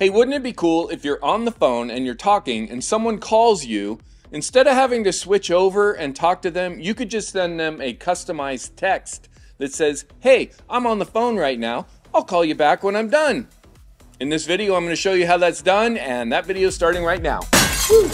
Hey, wouldn't it be cool if you're on the phone and you're talking and someone calls you, instead of having to switch over and talk to them, you could just send them a customized text that says, hey, I'm on the phone right now. I'll call you back when I'm done. In this video, I'm going to show you how that's done, and that video is starting right now. Woo!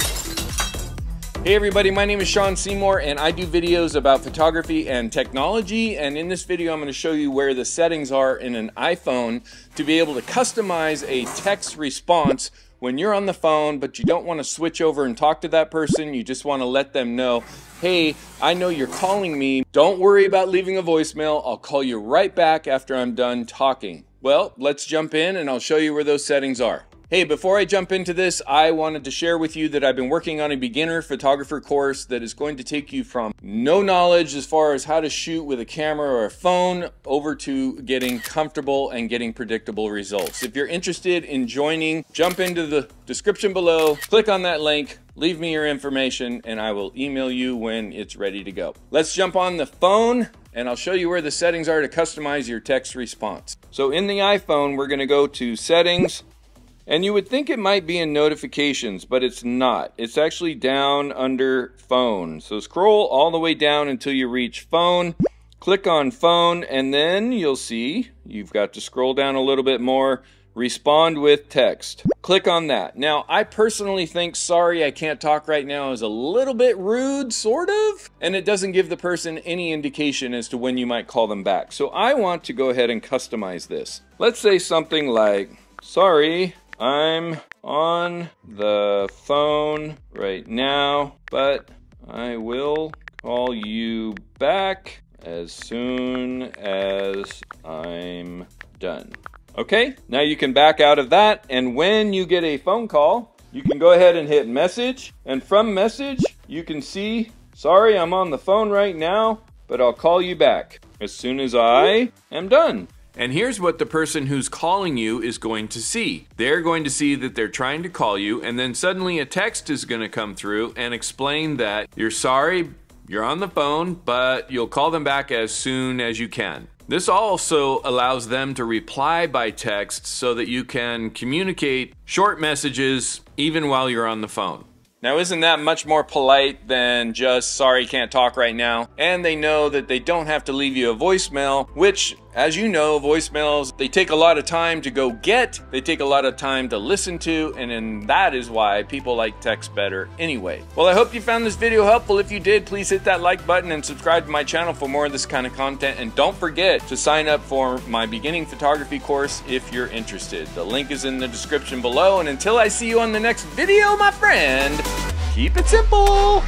Hey everybody, my name is Sean Seymour and I do videos about photography and technology, and in this video I'm going to show you where the settings are in an iPhone to be able to customize a text response when you're on the phone but you don't want to switch over and talk to that person. You just want to let them know, hey, I know you're calling me. Don't worry about leaving a voicemail. I'll call you right back after I'm done talking. Well, let's jump in and I'll show you where those settings are. Hey, before I jump into this, I wanted to share with you that I've been working on a beginner photographer course that is going to take you from no knowledge as far as how to shoot with a camera or a phone over to getting comfortable and getting predictable results. If you're interested in joining, jump into the description below, click on that link, leave me your information, and I will email you when it's ready to go. Let's jump on the phone and I'll show you where the settings are to customize your text response. So in the iPhone, we're gonna go to Settings, and you would think it might be in notifications, but it's not. It's actually down under phone. So scroll all the way down until you reach phone, click on phone, and then you'll see you've got to scroll down a little bit more, respond with text. Click on that. Now, I personally think sorry I can't talk right now is a little bit rude, sort of, and it doesn't give the person any indication as to when you might call them back. So I want to go ahead and customize this. Let's say something like, sorry, I'm on the phone right now, but I will call you back as soon as I'm done. Okay, now you can back out of that, and when you get a phone call, you can go ahead and hit message, and from message, you can see, sorry, I'm on the phone right now, but I'll call you back as soon as I am done. And here's what the person who's calling you is going to see. They're going to see that they're trying to call you, and then suddenly a text is going to come through and explain that you're sorry, you're on the phone, but you'll call them back as soon as you can. This also allows them to reply by text so that you can communicate short messages even while you're on the phone. Now, isn't that much more polite than just, sorry, can't talk right now? And they know that they don't have to leave you a voicemail, which, as you know, voicemails, they take a lot of time to go get, they take a lot of time to listen to, and that is why people like text better anyway. Well, I hope you found this video helpful. If you did, please hit that like button and subscribe to my channel for more of this kind of content. And don't forget to sign up for my beginning photography course if you're interested. The link is in the description below. And until I see you on the next video, my friend, keep it simple.